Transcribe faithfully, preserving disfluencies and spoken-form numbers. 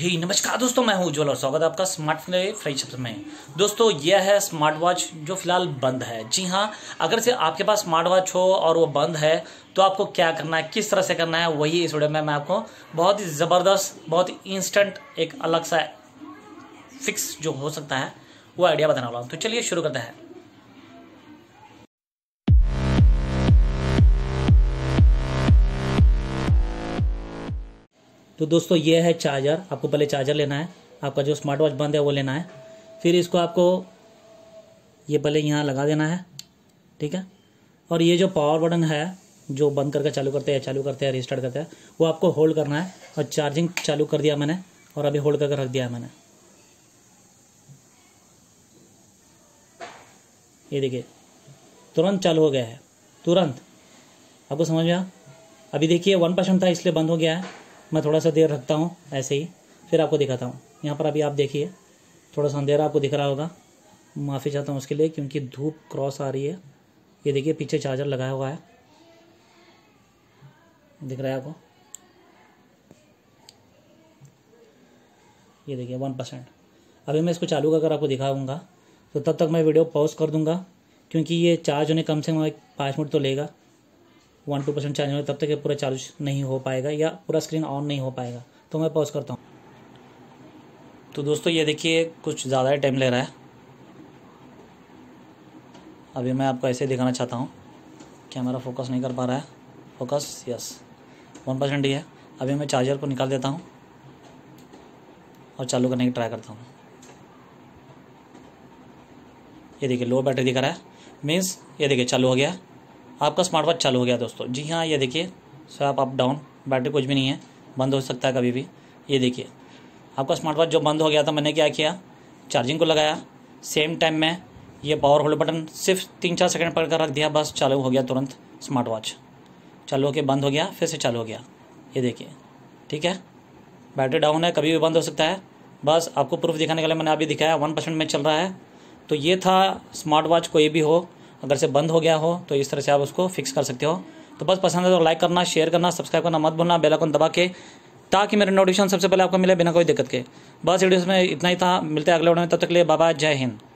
हे नमस्कार दोस्तों, मैं हूं उज्ज्वल और स्वागत है आपका स्मार्ट फ्रेंडशिप में। दोस्तों यह है स्मार्ट वॉच जो फिलहाल बंद है। जी हाँ, अगर से आपके पास स्मार्ट वॉच हो और वो बंद है तो आपको क्या करना है, किस तरह से करना है, वही इस वीडियो में मैं आपको बहुत ही ज़बरदस्त, बहुत ही इंस्टेंट, एक अलग सा फिक्स जो हो सकता है वो आइडिया बताने वाला हूँ। तो चलिए शुरू करते हैं। तो दोस्तों ये है चार्जर। आपको पहले चार्जर लेना है, आपका जो स्मार्ट वॉच बंद है वो लेना है। फिर इसको आपको ये पहले यहाँ लगा देना है, ठीक है। और ये जो पावर बटन है जो बंद करके चालू करते हैं, चालू करते हैं, रिस्टार्ट करते हैं, वो आपको होल्ड करना है। और चार्जिंग चालू कर दिया मैंने और अभी होल्ड करके रख दिया है मैंने। ये देखिए तुरंत चालू हो गया है, तुरंत। आपको समझ में आया? अभी देखिए वन परसेंट था इसलिए बंद हो गया है। मैं थोड़ा सा देर रखता हूँ ऐसे ही, फिर आपको दिखाता हूँ। यहाँ पर अभी आप देखिए थोड़ा सा अंधेरा आपको दिख रहा होगा, माफ़ी चाहता हूँ उसके लिए क्योंकि धूप क्रॉस आ रही है। ये देखिए पीछे चार्जर लगाया हुआ है, दिख रहा है आपको। ये देखिए वन परसेंट। अभी मैं इसको चालू कर आपको दिखाऊँगा, तो तब तक मैं वीडियो पॉज कर दूँगा क्योंकि ये चार्ज होने कम से कम पाँच मिनट तो लेगा। वन टू परसेंट चार्ज होगा, तब तक ये पूरा चार्ज नहीं हो पाएगा या पूरा स्क्रीन ऑन नहीं हो पाएगा। तो मैं पॉज करता हूँ। तो दोस्तों ये देखिए कुछ ज़्यादा ही टाइम ले रहा है। अभी मैं आपको ऐसे दिखाना चाहता हूँ, कैमरा फोकस नहीं कर पा रहा है। फोकस, यस, वन परसेंट ही है। अभी मैं चार्जर को निकाल देता हूँ और चालू करने की ट्राई करता हूँ। ये देखिए लो बैटरी दिखा रहा है, मीन्स ये देखिए चालू हो गया, आपका स्मार्ट वॉच चालू हो गया दोस्तों। जी हाँ, ये देखिए स्वैप अप डाउन, बैटरी कुछ भी नहीं है, बंद हो सकता है कभी भी। ये देखिए आपका स्मार्ट वॉच जो बंद हो गया था, मैंने क्या किया, चार्जिंग को लगाया, सेम टाइम में ये पावर होल्ड बटन सिर्फ तीन चार सेकंड पकड़ कर रख दिया, बस चालू हो गया तुरंत। स्मार्ट वॉच चालू होकर बंद हो गया, फिर से चालू हो गया। ये देखिए, ठीक है, बैटरी डाउन है, कभी भी बंद हो सकता है। बस आपको प्रूफ दिखाने के लिए मैंने अभी दिखाया, वन परसेंट में चल रहा है। तो ये था स्मार्ट वॉच, कोई भी हो अगर से बंद हो गया हो तो इस तरह से आप उसको फिक्स कर सकते हो। तो बस पसंद है तो लाइक करना, शेयर करना, सब्सक्राइब करना मत भूलना, बेल आइकन दबा के, ताकि मेरे नोटिफिकेशन सबसे पहले आपको मिले बिना कोई दिक्कत के। बस वीडियोस में इतना ही था, मिलते हैं अगले वीडियो में, तब तक के लिए बाय बाय, जय हिंद।